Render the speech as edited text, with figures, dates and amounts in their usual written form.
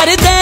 कर दे।